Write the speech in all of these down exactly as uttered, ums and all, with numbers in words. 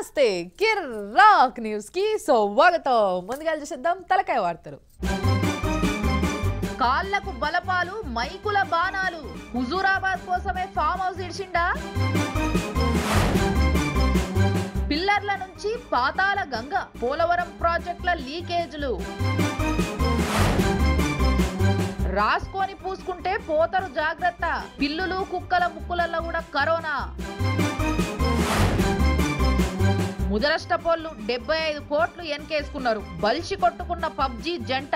నమస్తే కిర్రాక్ న్యూస్ కి స్వాగతం. ముందుగా చూద్దాం తలకాయ వార్తలు. కాళ్ళకు బలపాలు మైకుల బాణాలు హుజూరాబాద్ కోసమే ఫామ్ హౌస్ ఇడిచిండా. పిల్లర్ల నుంచి పాతాల గంగ పోలవరం ప్రాజెక్టుల లీకేజీలు. రాసుకొని పూసుకుంటే పోతరు జాగ్రత్త, పిల్లులు కుక్కల ముక్కులలో కూడా కరోనా. ముదరష్టపోళ్లు డెబ్బై ఐదు కోట్లు ఎన్కేసుకున్నారు, బలిసి కొట్టుకున్న పబ్జీ జంట.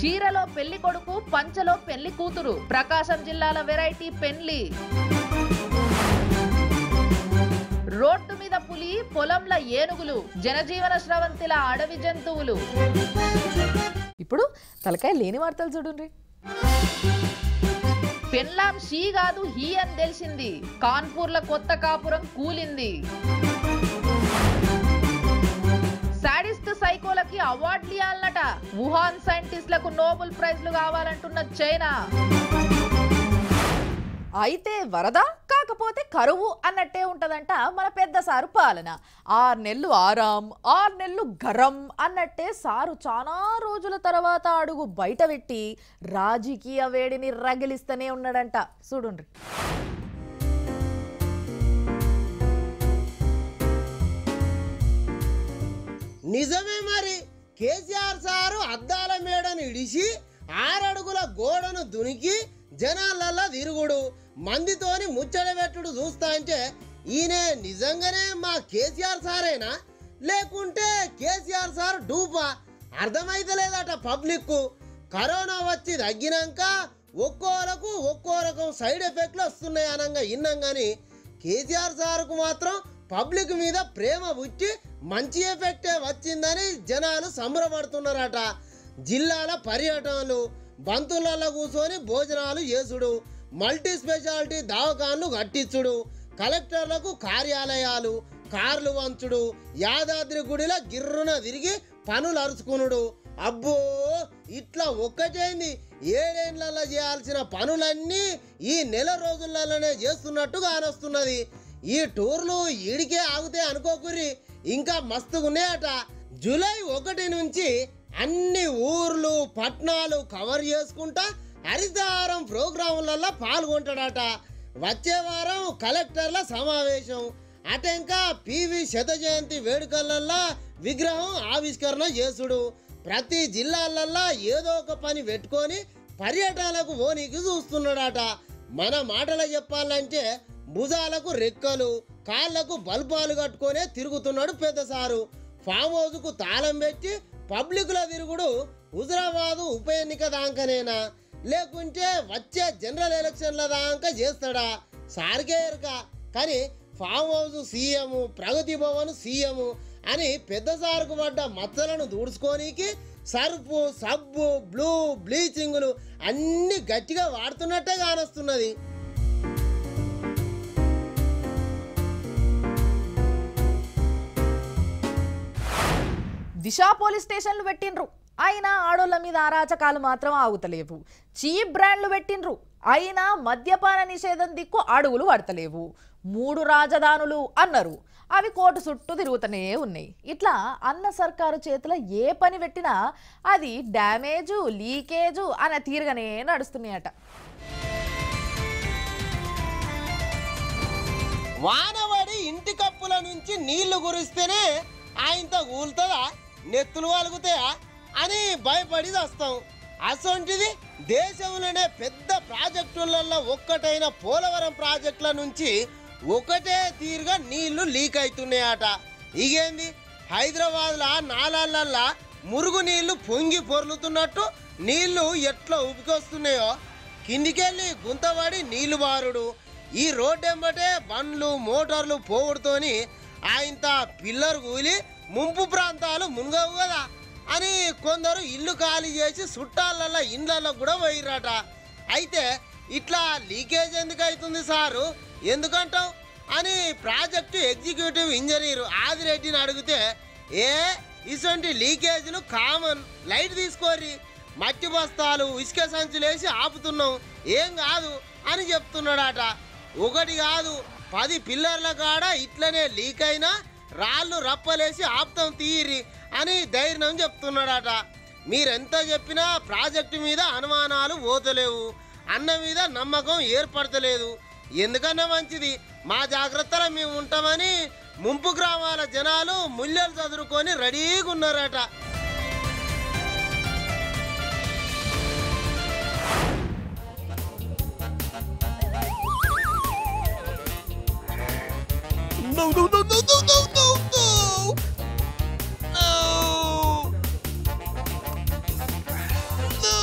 చీరలో పెళ్లి కొడుకు, పంచలో పెళ్లి కూతురు, ప్రకాశం జిల్లాల వెరైటీ పెళ్లి. రోడ్డు మీద పులి, పొలంల ఏనుగులు, జనజీవన స్రవంతిల అడవి జంతువులు. ఇప్పుడు తలకాయ లేని వార్తలు చూడండి. పెన్లాం షీ కాదు హీ అని తెలిసింది, కాన్పూర్ల కొత్త కాపురం కూలింది. సాడిస్ట్ సైకోలకి అవార్డులు ఇవ్వాలట, వూహాన్ సైంటిస్టులకు నోబుల్ ప్రైజ్లు కావాలంటున్న చైనా. అయితే వరద కాకపోతే కరువు అన్నట్టే ఉంటదంట మన పెద్ద సారు పాలన. ఆరు నెలలు ఆరాం, ఆరు నెలలు గరం అన్నట్టే సారు చాలా రోజుల తర్వాత అడుగు బయట పెట్టి రాజకీయ వేడిని రగిలిస్తూనే ఉన్నాడంట. చూడండి. నిజమే మరి, కేసీఆర్ సారు అద్దాల మేడను ఇడిచి ఆరడుగుల గోడను దునికి జనాలల్లా తిరుగుడు, మందితోని ముచ్చట పెట్టుడు చూస్తా అంటే ఈయన నిజంగానే మా కేసీఆర్ సారేనా లేకుంటే కేసీఆర్ సార్ డూపా అర్థమైతలేదట పబ్లిక్కు. కరోనా వచ్చి తగ్గినాక ఒక్కోరకు ఒక్కో రకం సైడ్ ఎఫెక్ట్లు వస్తున్నాయి అనంగా విన్నాం, కానీ కేసీఆర్ సార్కు మాత్రం పబ్లిక్ మీద ప్రేమ ఉచ్చి మంచి ఎఫెక్టే వచ్చిందని జనాలు సంబరపడుతున్నారట. జిల్లాల పర్యటనలు, బంతులలో కూర్చొని భోజనాలు చేసుడు, మల్టీ స్పెషాలిటీ దవాఖాన్లు కట్టించుడు, కలెక్టర్లకు కార్యాలయాలు, కార్లు వంచుడు, యాదాద్రి గుడిలో గిర్రున తిరిగి పనులు అరుచుకునుడు. అబ్బో, ఇట్లా ఒక్కటేంది ఏడేండ్లలో చేయాల్సిన పనులన్నీ ఈ నెల రోజులలోనే చేస్తున్నట్టు కానొస్తున్నది. ఈ టూర్లు ఈడికే ఆగితే అనుకోకుర్రి, ఇంకా మస్తుగున్నాయట. జూలై ఒకటి నుంచి అన్ని ఊర్లు పట్టణాలు కవర్ చేసుకుంటా హరితహారం ప్రోగ్రాములలో పాల్గొంటాడట. వచ్చే వారం కలెక్టర్ల సమావేశం, అటెంకా పివి శత జయంతి వేడుకలల్లో విగ్రహం ఆవిష్కరణ చేసుడు, ప్రతి జిల్లాలల్లో ఏదో ఒక పని పెట్టుకొని పర్యటనలకు ఓనికి చూస్తున్నాడట. మన మాటలు చెప్పాలంటే భుజాలకు రెక్కలు, కాళ్లకు బల్పాలు కట్టుకొనే తిరుగుతున్నాడు పెద్ద సారు. ఫామ్ హౌస్కు తాళం పెట్టి పబ్లిక్లో తిరుగుడు హుజరాబాదు ఉప ఎన్నిక దాంకనేనా లేకుంటే వచ్చే జనరల్ ఎలక్షన్ల దాకా చేస్తాడా సార్కే ఎరక. కానీ farm house CM, Pragathi Bhavan CM అని పెద్ద సార్కు పడ్డ మచ్చలను దూడ్చుకోనికి సర్పు, సబ్బు, బ్లూ, బ్లీచింగులు అన్నీ గట్టిగా వాడుతున్నట్టే కానొస్తున్నది. దిశా పోలీస్ స్టేషన్లు పెట్టిండ్రు, అయినా ఆడోళ్ళ మీద అరాచకాలు మాత్రం ఆగుతలేవు. చీప్ బ్రాండ్లు పెట్టిండ్రు, అయినా మద్యపాన నిషేధం దిక్కు అడుగులు పడతలేవు. మూడు రాజధానులు అన్నారు, అవి కోర్టు చుట్టూ తిరుగుతూనే ఉన్నాయి. ఇట్లా అన్న సర్కారు చేతిలో ఏ పని పెట్టినా అది డ్యామేజు, లీకేజు అనే తీరుగానే నడుస్తున్నాయట. వానవాడి ఇంటి కప్పుల నుంచి నీళ్లు కురిస్తేనే ఆయనతో కూలుతుందా, నెత్తులు వలుగుతాయా అని భయపడి వస్తాం. అసొంటిది దేశంలోనే పెద్ద ప్రాజెక్టులలో ఒక్కటైన పోలవరం ప్రాజెక్టుల నుంచి ఒకటే తీరుగా నీళ్లు లీక్ అవుతున్నాయట. ఇగేంది, హైదరాబాద్లా నాలాలల్లా మురుగు నీళ్లు పొంగి పొర్లుతున్నట్టు నీళ్లు ఎట్లా ఉబికొస్తున్నాయో కిందికెళ్ళి గుంతబడి నీళ్లు బారుడు. ఈ రోడ్డెంబటే బండ్లు, మోటార్లు పోగుడుతోని ఆయంత పిల్లర్ కూలి ముంపు ప్రాంతాలు మునగవు కదా అని కొందరు ఇల్లు ఖాళీ చేసి చుట్టాలల్లో ఇండ్లలో కూడా పోయిరట. అయితే ఇట్లా లీకేజ్ ఎందుకు అవుతుంది సారు, ఎందుకంటావు అని ప్రాజెక్టు ఎగ్జిక్యూటివ్ ఇంజనీర్ ఆదిరెడ్డిని అడిగితే, ఏ ఇటువంటి లీకేజీలు కామన్, లైట్ తీసుకోరి, మట్టి బస్తాలు, ఇసుక సంచులేసి ఆపుతున్నాం, ఏం కాదు అని చెప్తున్నాడట. ఒకటి కాదు పది పిల్లర్ల కాడ ఇట్లనే లీక్ అయినా రాళ్ళు రప్పలేసి ఆప్తం తీరి అని ధైర్యం చెప్తున్నాడట. మీరెంత చెప్పినా ప్రాజెక్టు మీద అనుమానాలు పోతలేవు, అన్న మీద నమ్మకం ఏర్పడతలేదు, ఎందుకన్నా మంచిది, మా జాగ్రత్తలో మేము ఉంటామని ముంపు గ్రామాల జనాలు ముల్లలు చదురుకొని రెడీగా ఉన్నారట. No, no, no, no, no, no, no, no. No. No.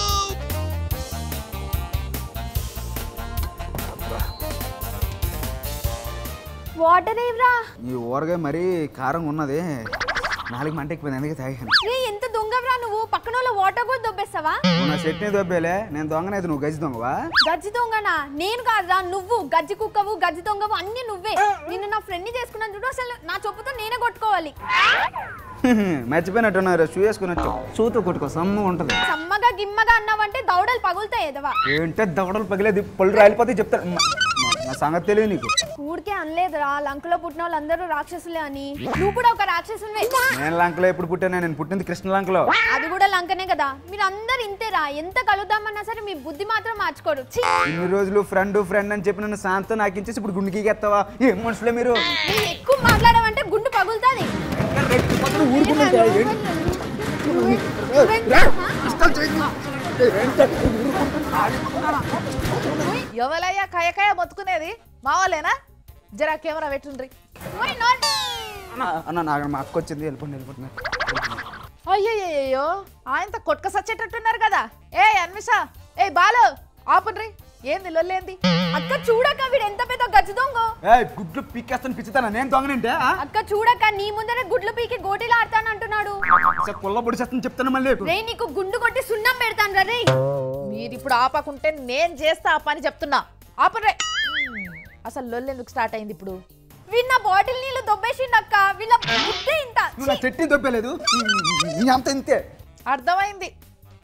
Water devra. You orga mari karam unnade. Nalik mante ekku nendike taaganu. Ye enta dongavra nuvu pakkanola water kuda dobbesava? Na setne dobbele. Nen dongane idu nu gajji dongava. Gajji dongana. Nen kaadra nuvu gajji kukkavu gajji dongavu anni nuvve. నిన్న నా friend ని చేసుకున్నాను చూడు, అసలు నా చెప్పుతో నేనే కొట్టుకోవాలి. మర్చిపోయినట్టున్నారు, షూ చేసుకున్నట్టు షూతో కొట్టుకో సమ్ము ఉంటది. సమ్మగా గిమ్మగా అన్నావంటే దౌడలు పగులుతాయి ఏదవా. ఏంటే దౌడలు పగిలేది, పళ్ళు రాలిపోతే చెప్తా. నా సంగతి తెలియదు నీకు. ఊరికే అనలేదురా, లంకలో పుట్టిన వాళ్ళందరూ రాక్షసులే అని. నువ్వు కూడా ఒక రాక్షసునివే. నేను లంకలో ఎప్పుడు పుట్టాను? నేను పుట్టింది కృష్ణ లంకలో, అది కూడా లంకనే కదా. మీరందరూ ఇంతేరా, ఎంత కలుద్దామన్నా సరే మీ బుద్ధి మాత్రం మార్చుకోరు. ఇన్ని రోజులు ఫ్రెండ్ ఫ్రెండ్ అని చెప్పి నన్ను శాంతం నాకించేసి ఇప్పుడు గుండెకి ఎత్తావా? ఏం మనుషులే మీరు. నేను ఎక్కువ మాట్లాడమంటే గుండు పగులుతాది. ఎవలయ్యా కాయ కాయ మొత్తుకునేది? మా వాళ్ళేనా? జరా కెమెరా పెట్టుండ్రి. అన్న నాకు మా అక్క వచ్చింది, వెళ్ళిపోండి వెళ్ళిపోతున్నారు. అయ్యో ఆయనతో కొట్టుక సచ్చేటట్టున్నారు కదా. ఏ అన్మిషా, ఏ బాలు, ఆపండ్రి. ఏంది లొల్లేంది? అక్క చూడక వీడు ఎంత పెద్ద గజ్జి దొంగ. ఏయ్ గుడ్లు పీకేస్తాను పిచ్చితానా నేను దొంగనంటే? అక్క చూడక నీ ముందరే గుడ్లు పీకి గోటిలా ఆడతాను అంటున్నాడు. అక్క కొల్ల పొడిచేస్తాను చెప్తాను మళ్ళీ. రేయ్ నీకు గుండు కొట్టి సున్నం పెడతాను రా. రేయ్ మీరు ఇప్పుడు ఆపకుంటే నేను చేస్తా ఆ పని చెప్తున్నా. ఆపరే. అసలు లొల్లి ఎందుకు స్టార్ట్ అయింది ఇప్పుడు? వీళ్ళ బాటిల్ నీళ్ళు దొబ్బేసిండు అక్క. వీళ్ళ బుద్ధే ఇంత. నువ్వు నా చెట్టి దొబ్బలేదు, నీ అంత ఇంతే. అర్థమైంది.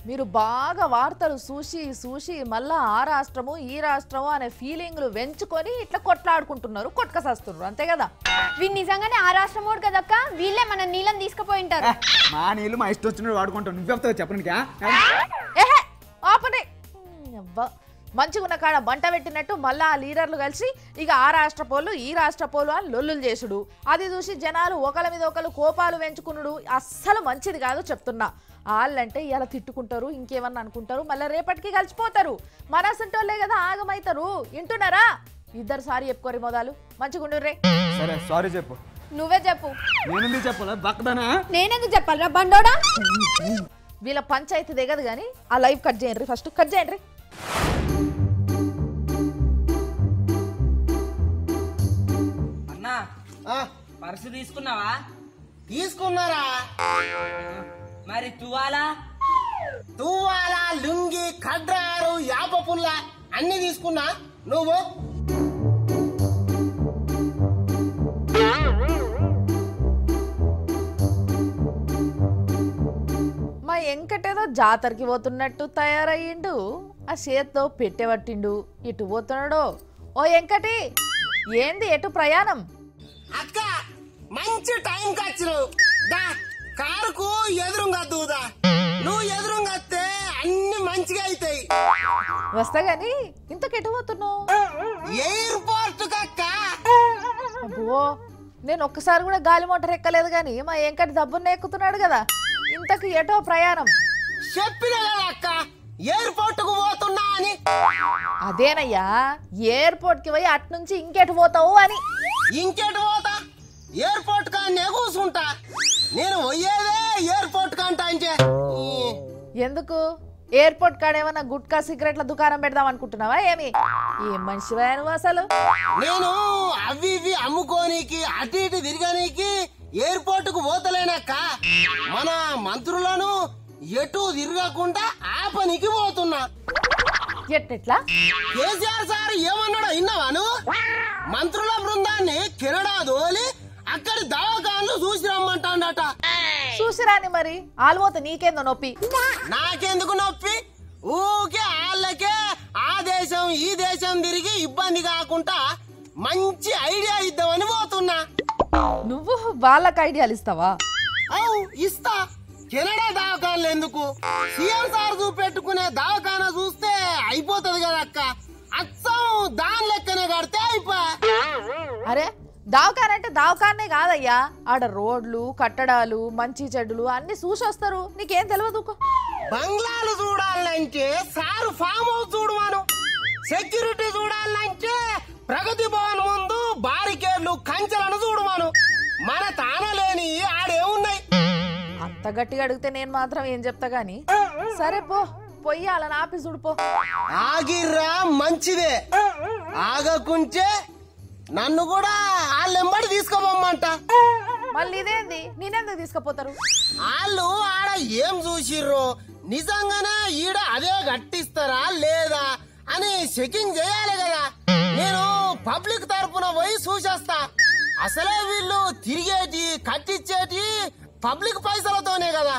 మీరు బాగా వార్తలు చూసి చూసి మళ్ళా ఆ రాష్ట్రము ఈ రాష్ట్రము అనే ఫీలింగ్లు పెంచుకొని ఇట్లా కొట్లాడుకుంటున్నారు, కొట్టుకసేస్తున్నారు అంతే కదా. వీళ్ళు నిజంగానే ఆ రాష్ట్రం వాడు కదక్క, వీళ్ళే మన నీళ్ళని తీసుకుపోయి ఉంటారు. మా నీళ్ళు మా ఇష్టం వచ్చినట్టు వాడుకుంటాం, నువ్వెప్తావు చెప్పనికా? ఏహే ఆపండి. అబ్బా మంచిగా ఉన్న కాడ బంట పెట్టినట్టు మళ్ళీ ఆ లీడర్లు కలిసి ఇక ఆ రాష్ట్ర పోలు ఈ రాష్ట్ర పోలు అని లొల్లులు చేసుడు, అది చూసి జనాలు ఒకళ్ళ మీద ఒకళ్ళు కోపాలు పెంచుకునుడు అస్సలు మంచిది కాదు చెప్తున్నా. వాళ్ళంటే ఇలా తిట్టుకుంటారు, ఇంకేమన్నా అనుకుంటారు, మళ్ళీ రేపటికి కలిసిపోతారు. మనసంటోళ్ళే కదా ఆగమవుతారు. వింటున్నారా? ఇద్దరు సారీ చెప్పుకోరు మోదాలు, మంచిగా ఉండు రే. సరే సారీ చెప్పు. నువ్వే చెప్పు. నేనెందుకు చెప్పాలరా బండోడా? వీళ్ళ పంచాయతీ దిగదు కానీ ఆ లైవ్ కట్ చేయండి ఫస్ట్, కట్ చేయండి. పర్సు తీసుకున్నావా? తీసుకున్నారా? మరి తువాలా తువాలా లుంగి కడ్రారు యాప పుల్ల అన్ని తీసుకున్నా. నువ్వు మా ఎంకటేదో జాతరకి పోతున్నట్టు తయారయ్యిండు, ఆ చేత్తో పెట్టె పట్టిండు, ఇటు పోతున్నాడు. ఓ ఎంకటి, ఏంది ఎటు ప్రయాణం? అక్క మంచి టైం కచ్చిరు, కారుకు ఎదురుగా దూదా, నువ్వు ఎదురుగా వస్తే అన్ని మంచిగా అయితాయి. వస్తా గాని ఇంతకెటు పోతున్నావు? ఎయిర్పోర్ట్ కక్క. అబ్బో నేను ఒక్కసారి కూడా గాలి మోటార్ ఎక్కలేదు గాని మా ఎంకటి దబ్బున్న ఎక్కుతున్నాడు కదా. ఇంతకు ఎటో ప్రయాణం? చెప్పిన అక్క ఎయిర్పోర్ట్ కు పోతున్నా అని. అదేనయ్యా ఎయిర్పోర్ట్ కి పోయి అటు నుంచి ఇంకెటు పోతావు అని. ఇంకెటు పోతా? ఎయిర్పోర్ట్ కానే కూసుంటా నేను. పోయేదే ఎయిర్పోర్ట్ కంట అంటే. ఎందుకు ఎయిర్పోర్ట్ కాడ ఏమన్నా గుట్కా సిగరెట్ల దుకాణం పెడదాం అనుకుంటున్నావా ఏమి? ఏం మనిషివా నువ్వు అసలు? నేను అవి ఇవి అమ్ముకోనీకి అటు ఇటు తిరగనీకి ఎయిర్పోర్ట్ కు పోతలేనక్క. మన మంత్రులను ఎటు తిరగకుండా ఆపనికి పోతున్నా. ఎట్లా? కేసీఆర్ సార్ ఏమన్నాడో విన్నావా నువ్వు? మంత్రుల బృందాన్ని కెనడా దోలి అక్కడి దవాఖాన్లు చూసి రమ్మంటాడట. చూసిరాని మరి, ఆల్పోతే నీకేందో నొప్పి? నాకెందుకు నొప్పి? ఊకే వాళ్ళకే ఆ దేశం ఈ దేశం తిరిగి ఇబ్బంది కాకుండా మంచి ఐడియా ఇద్దామని పోతున్నా. నువ్వు వాళ్ళకి ఐడియాలు ఇస్తావా? ఇస్తా. కెనడా దావకాన్లు ఎందుకు, సీఎం సార్ చూపెట్టుకునే దావకాన చూస్తే అయిపోతుంది కదా అక్క, అచ్చం దాని లెక్కనే కడితే అయిపో. అరే దావకాన్ అంటే దావకాన్నే కాదయ్యా, ఆడ రోడ్లు కట్టడాలు మంచి చెడ్లు అన్ని చూసొస్తారు, నీకేం తెలియదు. బంగ్లాలు చూడాలంటే సార్ ఫామ్ హౌస్ చూడవాను, సెక్యూరిటీ చూడాలంటే ప్రగతి భవన్ ముందు బారికేడ్లు కంచెలను చూడవాను, మన తానలేని ఆడేమున్నాయి. అంత గట్టిగా అడిగితే నేను మాత్రం ఏం చెప్తా గాని, సరే పో పోయి అలా ఆపి చూడిపో. ఆగిర్రా మంచిదే, ఆగకుంటే నన్ను కూడా వాళ్ళెంబడి తీసుకోమంట. మళ్ళీ ఇదేంది నేనెందుకు తీసుకుపోతారు? వాళ్ళు ఆడ ఏం చూసిర్రు, నిజంగానే ఈడ అదే గట్టిస్తారా లేదా అని చెకింగ్ చేయాలి కదా. నేను పబ్లిక్ తరఫున పోయి చూసేస్తా. అసలే వీళ్ళు తిరిగేటి కట్టించేటి పబ్లిక్ పైసలతోనే కదా.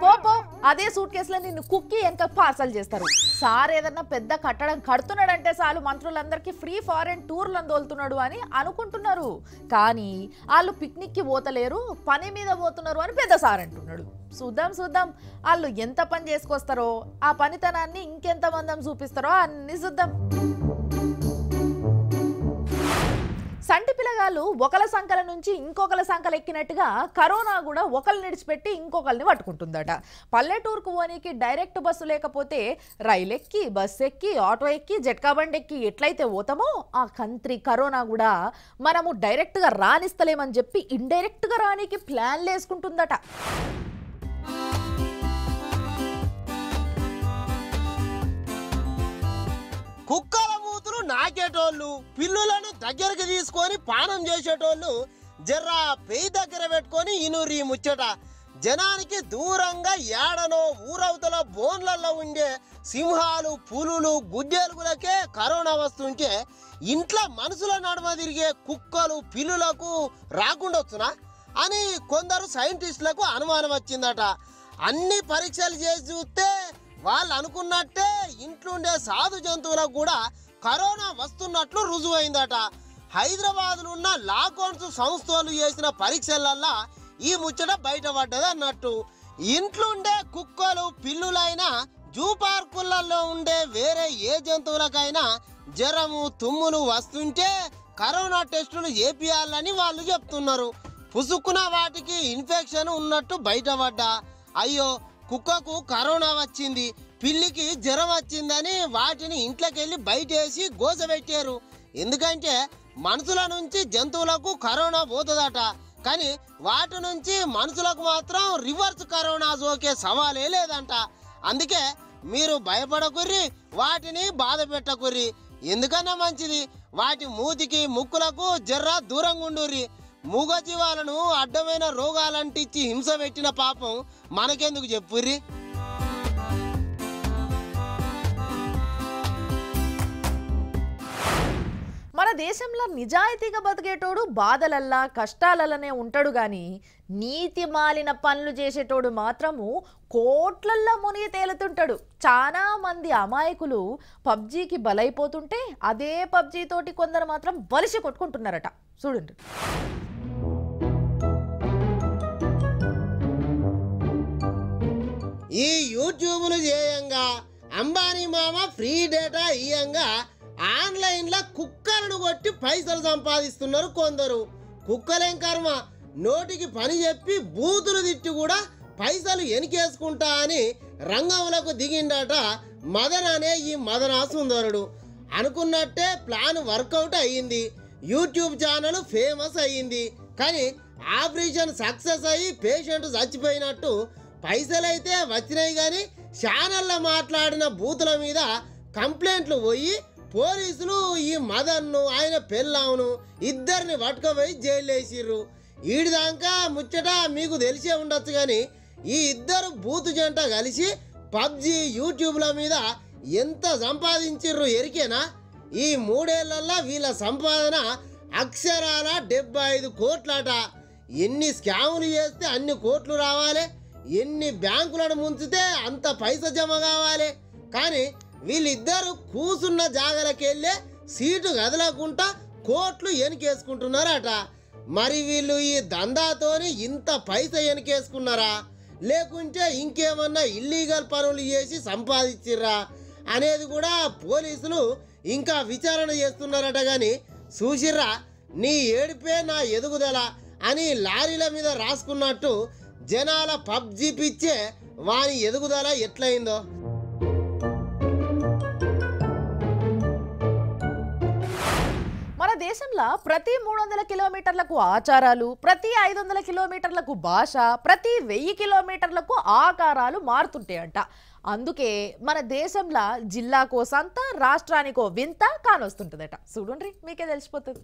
పోపో అదే సూట్ కేసులో నిన్ను కుక్కి వెనక పార్సల్ చేస్తారు. సార్ ఏదన్నా పెద్ద కట్టడం కడుతున్నాడంటే చాలు మంత్రులందరికీ ఫ్రీ ఫారెన్ టూర్లను తోలుతున్నాడు అని అనుకుంటున్నారు, కానీ వాళ్ళు పిక్నిక్కి పోతలేరు పని మీద పోతున్నారు అని పెద్ద సార్ అంటున్నాడు. చూద్దాం చూద్దాం వాళ్ళు ఎంత పని చేసుకొస్తారో, ఆ పనితనాన్ని ఇంకెంత మందం చూపిస్తారో అన్ని చూద్దాం. సంటి పిల్లగాళ్ళు ఒకల సంకల నుంచి ఇంకొకల సంకలు ఎక్కినట్టుగా కరోనా కూడా ఒకరిని విడిచిపెట్టి ఇంకొకరిని పట్టుకుంటుందట. పల్లెటూరుకు పోనీకి డైరెక్ట్ బస్సు లేకపోతే రైలు ఎక్కి బస్సు ఎక్కి ఆటో ఎక్కి జట్కా బండి ఎక్కి ఎట్లయితే పోతామో ఆ కంత్రి కరోనా కూడా మనము డైరెక్ట్గా రానిస్తలేమని చెప్పి ఇండైరెక్ట్గా రానికి ప్లాన్లు వేసుకుంటుందట. కుక్కల కూతురు నాకేటోళ్ళు, పిల్లులను దగ్గరికి తీసుకొని పానం చేసేటోళ్ళు జర్రా పెయి దగ్గర పెట్టుకొని ఇనురి ముచ్చట. జనానికి దూరంగా ఏడనో ఊరవతలో బోన్లలో ఉండే సింహాలు పులులు గుడ్డేలుగులకే కరోనా వస్తుంటే ఇంట్లో మనుషుల నడుమ తిరిగే కుక్కలు పిల్లులకు రాకుండొచ్చునా అని కొందరు సైంటిస్టులకు అనుమానం వచ్చిందట. అన్ని పరీక్షలు చేసి చూస్తే వాళ్ళు అనుకున్నట్టే ఇంట్లోండే సాధు జంతువులకు కూడా కరోనా వస్తున్నట్లు రుజువైందట. హైదరాబాద్లో ఉన్న లాకౌన్స్ సంస్థలు చేసిన పరీక్షలల్లా ఈ ముచ్చట బయటపడ్డది అన్నట్టు. ఇంట్లోండే కుక్కలు పిల్లులైనా జూ పార్కులలో ఉండే వేరే ఏ జంతువులకైనా జ్వరము తుమ్ములు వస్తుంటే కరోనా టెస్టులు చేపియాలని వాళ్ళు చెప్తున్నారు. పుసుక్కున వాటికి ఇన్ఫెక్షన్ ఉన్నట్టు బయటపడ్డా, అయ్యో కుక్కకు కరోనా వచ్చింది పిల్లికి జ్వరం వచ్చిందని వాటిని ఇంట్లోకెళ్ళి బయటేసి గోసబెట్టారు. ఎందుకంటే మనుషుల నుంచి జంతువులకు కరోనా పోతుందట, కానీ వాటి నుంచి మనుషులకు మాత్రం రివర్స్ కరోనా సోకే సవాలే లేదంట. అందుకే మీరు భయపడకుర్రి, వాటిని బాధ పెట్టకుర్రి, ఎందుకన్నా మంచిది వాటి మూతికి ముక్కులకు జర్ర దూరంగా ఉండుర్రి. మూగజీవాలను అడ్డమైన రోగాలంటిచ్చి హింస పెట్టిన పాపం మనకెందుకు చెప్పుర్రి. మన దేశంలో నిజాయితీగా బతికేటోడు బాధలల్లా కష్టాలనే ఉంటాడు, కానీ నీతి మాలిన పనులు చేసేటోడు మాత్రము కోట్లల్లో మునిగి తేలుతుంటాడు. చాలా మంది అమాయకులు పబ్జీకి బలైపోతుంటే అదే పబ్జీ తోటి కొందరు మాత్రం బలిసి కొట్టుకుంటున్నారట. చూడండి. ఈ యూట్యూబ్లు చేయంగా అంబానీ మామ ఫ్రీ డేటా ఇయ్యంగా ఆన్లైన్లో కుక్కలను కొట్టి పైసలు సంపాదిస్తున్నారు కొందరు. కుక్కలేం కర్మ, నోటికి పని చెప్పి బూతులు తిట్టి కూడా పైసలు ఎనికేసుకుంటా అని రంగంలోకి దిగిండట మదన్ అనే ఈ మదనా సుందరుడు. అనుకున్నట్టే ప్లాన్ వర్కౌట్ అయ్యింది, యూట్యూబ్ ఛానల్ ఫేమస్ అయ్యింది, కానీ ఆపరేషన్ సక్సెస్ అయ్యి పేషెంట్ చచ్చిపోయినట్టు. పైసలైతే వచ్చినాయి కానీ ఛానల్లో మాట్లాడిన బూతుల మీద కంప్లైంట్లు పోయి పోలీసులు ఈ మదన్ను ఆయన పెళ్ళావును ఇద్దరిని పట్టుకపోయి జైలు వేసిర్రు. ఈడిదాకా ముచ్చట మీకు తెలిసే ఉండొచ్చు, కానీ ఈ ఇద్దరు బూతు జంట కలిసి పబ్జీ యూట్యూబ్ల మీద ఎంత సంపాదించిర్రు ఎరికేనా? ఈ మూడేళ్లలో వీళ్ళ సంపాదన అక్షరాల డెబ్బై ఐదు కోట్లట. ఎన్ని స్కాములు చేస్తే అన్ని కోట్లు రావాలి, ఎన్ని బ్యాంకులను ముంచితే అంత పైస జమ కావాలి, కానీ వీళ్ళిద్దరు కూసున్న జాగలకెళ్ళే సీటు కదలకుండా కోట్లు ఎనికేసుకుంటున్నారట. మరి వీళ్ళు ఈ దందాతోని ఇంత పైస ఎనికేసుకున్నారా, లేకుంటే ఇంకేమన్నా ఇల్లీగల్ పనులు చేసి సంపాదించిర్రా అనేది కూడా పోలీసులు ఇంకా విచారణ చేస్తున్నారట. కానీ చూసిర్రా నీ ఏడిపే నా ఎదుగుదల అని లారీల మీద రాసుకున్నట్టు జనాల పబ్జీ పిచ్చే వాని ఎదుగుదల ఎట్లయిందో. మన దేశంలో ప్రతి మూడు వందల కిలోమీటర్లకు ఆచారాలు, ప్రతి ఐదు వందల కిలోమీటర్లకు భాష, ప్రతి వెయ్యి కిలోమీటర్లకు ఆకారాలు మారుతుంటాయంట. అందుకే మన దేశంలో జిల్లాకో సంత, రాష్ట్రానికో వింత కానొస్తుంటుందట. చూడండి మీకే తెలిసిపోతుంది.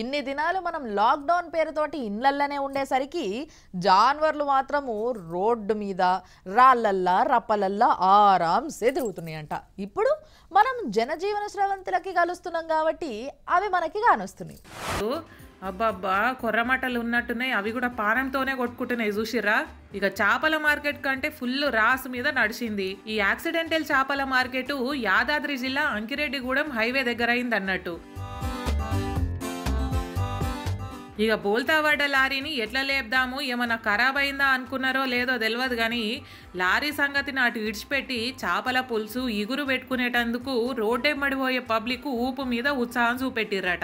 ఇన్ని దినాలు మనం లాక్డౌన్ పేరుతోటి ఇళ్ళల్లోనే ఉండేసరికి జాన్వర్లు మాత్రము రోడ్డు మీద రాళ్ళల్లా రప్పలల్లా ఆరాంసే తిరుగుతున్నాయంట. ఇప్పుడు మనం జనజీవన స్రవంతులకి కలుస్తున్నాం కాబట్టి అవి మనకి కానొస్తున్నాయి. అబ్బాబ్బా కొర్రమటలు ఉన్నట్టున్నాయి, అవి కూడా పానంతోనే కొట్టుకుంటున్నాయి చూసిరా. ఇక చేపల మార్కెట్ కంటే ఫుల్ రాస్ మీద నడిచింది ఈ యాక్సిడెంటల్ చేపల మార్కెట్. యాదాద్రి జిల్లా అంకిరెడ్డిగూడెం హైవే దగ్గర అయింది అన్నట్టు. ఇక బోల్తావాడ లారీని ఎట్లా లేపుదాము, ఏమన్నా ఖరాబ్ అయిందా అనుకున్నారో లేదో తెలియదు కానీ లారీ సంగతిని అటు విడిచిపెట్టి చేపల పులుసు ఇగురు పెట్టుకునేటందుకు రోడ్డెమ్మడిపోయే పబ్లిక్ ఊపు మీద ఉత్సాహం చూపెట్టిర్రట.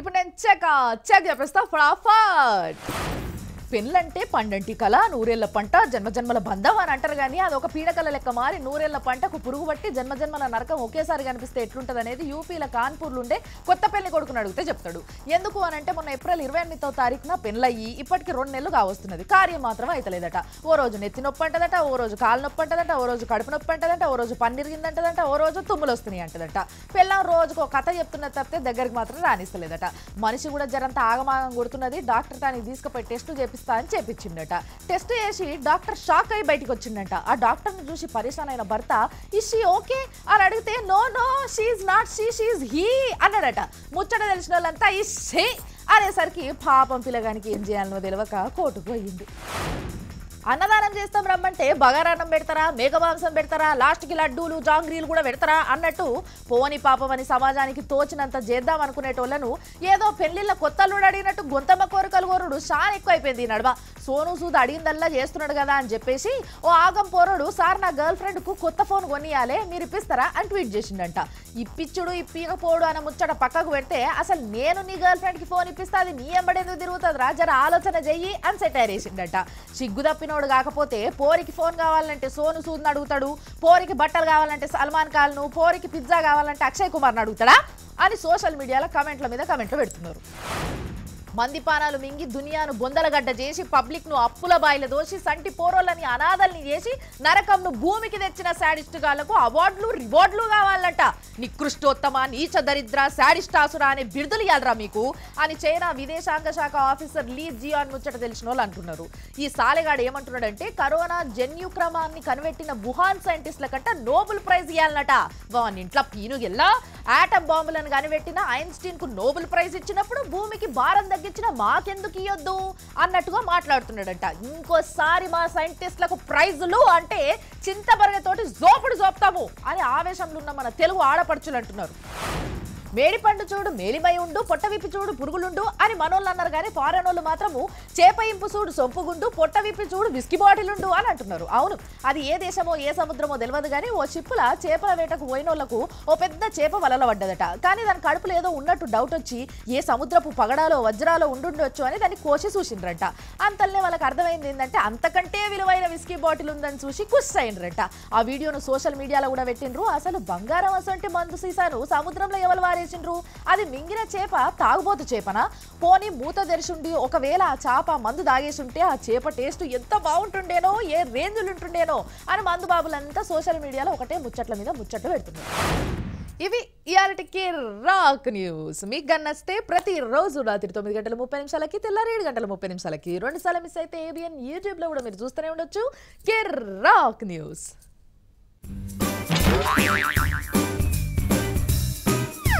ఇప్పుడు నేను చెక్ చెక్ చెప్పేస్తా ఫటాఫట్. పెళ్ళంటే పండంటి కళ, నూరేళ్ల పంట, జన్మజన్మల బంధం అని అంటారు. కానీ అది ఒక పీడకల లెక్క మారి నూరేళ్ల పంటకు పురుగు పట్టి జన్మజన్మల నరకం ఒకేసారి కనిపిస్తే ఎట్లుంటుంది అనేది యూపీల కాన్పూర్లు ఉండే కొత్త పెళ్లి కొడుకుని అడిగితే చెప్తాడు. ఎందుకు అని అంటే మొన్న ఏప్రిల్ ఇరవై ఎనిమిదవ తారీఖున పెళ్ళయ్యి ఇప్పటికి రెండు నెలలు కావస్తున్నది, కార్యం మాత్రం అయితలేదట. ఓ రోజు నెత్తి నొప్పి అంటదట, ఓ రోజు కాలు నొప్పి అంటదట, ఓ రోజు కడుపు నొప్పి అంటదంట, ఓ రోజు పన్నిరిగిందంటదంట, ఓ రోజు తుమ్ములు వస్తున్నాయి అంటదట. పెళ్ళం రోజుకు ఒక కథ చెప్తున్నది తప్పితే దగ్గరికి మాత్రం రాణిస్తలేదట. మనిషి కూడా జరంతా ఆగమాగం కొడుతున్నది. డాక్టర్ తాను తీసుకుపోయి టెస్టు చెప్పి అని చేపించిందట. టెస్ట్ చేసి డాక్టర్ షాక్ అయి బయటకు వచ్చిందట. ఆ డాక్టర్ ను చూసి పరిశాన్ అయిన భర్త ఇస్ షీ ఓకే అని అడిగితే no no she is not she she is he అన్నాడట. ముచ్చట తెలిసిన వాళ్ళంతా ఇస్ షీ అనేసరికి పాపం పిల్లగానికి ఏం చేయాలనో తెలియక కోటుపోయింది. అన్నదానం చేస్తాం రమ్మంటే బగారాన్నం పెడతారా, మేఘమాంసం పెడతారా, లాస్ట్కి లడ్డూలు జాంగ్రీలు కూడా పెడతారా అన్నట్టు పోని పాపం అని సమాజానికి తోచినంత చేద్దాం అనుకునేటోళ్లను ఏదో పెళ్లిళ్ళ కొత్తలు అడిగినట్టు గొంతమ్మ కోరికలు కోరుడు చాలా ఎక్కువైపోయింది ఈ నడవ. సోను సూద్ అడిగిందల్లా చేస్తున్నాడు కదా అని చెప్పేసి ఓ ఆగం పోరుడు సార్ నా గర్ల్ ఫ్రెండ్కు కొత్త ఫోన్ కొనియాలే మీరు ఇప్పిస్తారా అని ట్వీట్ చేసిండంట. ఇప్పించుడు ఇప్పికపోడు అన్న ముచ్చట పక్కకు పెడితే అసలు నేను నీ గర్ల్ ఫ్రెండ్కి ఫోన్ ఇప్పిస్తా అది నీ ఎంబడేందుకు తిరుగుతుంది రా జర ఆలోచన చెయ్యి అని సెటైర్ వేసిండట. సిగ్గు తప్పిన కాకపోతే పోరికి ఫోన్ కావాలంటే సోను సూద్ని అడుగుతాడు, పోరికి బట్టలు కావాలంటే సల్మాన్ ఖాన్ను, పోరికి పిజ్జా కావాలంటే అక్షయ్ కుమార్ని అడుగుతాడా అని సోషల్ మీడియాలో కమెంట్ల మీద కమెంట్లు పెడుతున్నారు. మందిపానాలు మింగి దునియాను బొందలగడ్డ చేసి పబ్లిక్ ను అప్పుల బాయిల దోసి సంటి పోరోలని అనాథల్ని చేసి నరకంను భూమికి తెచ్చిన సాడిస్ట్ గాళ్లకు అవార్డులు రివార్డులు కావాలంట. నికృష్టోత్తమ నీచ దరిద్ర సాడిస్టాసురా అనే బిరుదులు ఇవ్వాలరా మీకు అని చైనా విదేశాంగ శాఖ ఆఫీసర్ లీ జియాన్ ముచ్చట తెలిసిన వాళ్ళు అంటున్నారు. ఈ సాలెగాడు ఏమంటున్నాడంటే కరోనా జన్యుక్రమాన్ని కనిపెట్టిన వుహాన్ సైంటిస్టుల కంట నోబుల్ ప్రైజ్ ఇవ్వాలన్నట. వాని ఇంట్లో పీనుగెల్లా ఆటం బాంబులను కనిపెట్టిన ఐన్స్టీన్ కు నోబెల్ ప్రైజ్ ఇచ్చినప్పుడు భూమికి భారం తగ్గించిన మాకెందుకు ఇవ్వద్దు అన్నట్టుగా మాట్లాడుతున్నాడంట. ఇంకోసారి మా సైంటిస్టులకు ప్రైజులు అంటే చింతబరగతోటి జోపుడు జోపుతాము అని ఆవేశంలో ఉన్న మన తెలుగు ఆడపడుచులు అంటున్నారు. మేడిపండు చూడు మేలిమై ఉండు, పొట్టవిప్పి చూడు పురుగులుండు అని మనోళ్ళు అన్నారు. కానీ పారానోళ్ళు మాత్రము చేపయింపు చూడు సొంపుగుండు, పొట్టవిప్పి చూడు విస్కీ బాటిలుండు అని అంటున్నారు. అవును, అది ఏ దేశమో ఏ సముద్రమో తెలియదు కానీ ఓ షిప్పుల చేపల వేటకు పోయినోళ్లకు ఓ పెద్ద చేప వలల పడ్డదట. కానీ దాని కడుపులో ఏదో ఉన్నట్టు డౌట్ వచ్చి ఏ సముద్రపు పగడాలో వజ్రాలో ఉండుండొచ్చు అని దాన్ని కోసి చూసిండ్రట. అంతల్నే వాళ్ళకి అర్థమైంది ఏంటంటే అంతకంటే విలువైన విస్కీ బాటిల్ ఉందని చూసి కుష్ అయిండ్రట. ఆ వీడియోను సోషల్ మీడియాలో కూడా పెట్టిండ్రు. అసలు బంగారం అసంటి మందు సీసాను సముద్రంలో ఎవరు అది మింగిన చేప తాగుబోతు చేపనా? పోనీ మూత తెరిచుండి ఒకవేళ ఆ చేప మందు తాగేసుంటే ఆ చేప టేస్ట్ ఎంత బాగుంటుండేనో, ఏ రేంజులు ఉంటుండేనో అని మందు బాబులంతా సోషల్ మీడియాలో ఒకటే ముచ్చట్ల మీద ముచ్చట్లు పెడుతున్నారు. ఇవి ఇయాలటి కిర్రాక్ న్యూస్. మీకు గన్నస్తే ప్రతిరోజు రాత్రి తొమ్మిది గంటల ముప్పై నిమిషాలకి తెల్లారి ఏడు గంటల ముప్పై నిమిషాలకి రెండు సార్లు మిస్ అయితే ఏబిఎన్ యూట్యూబ్లో కూడా మీరు చూస్తూనే ఉండొచ్చు కిర్రాక్ న్యూస్.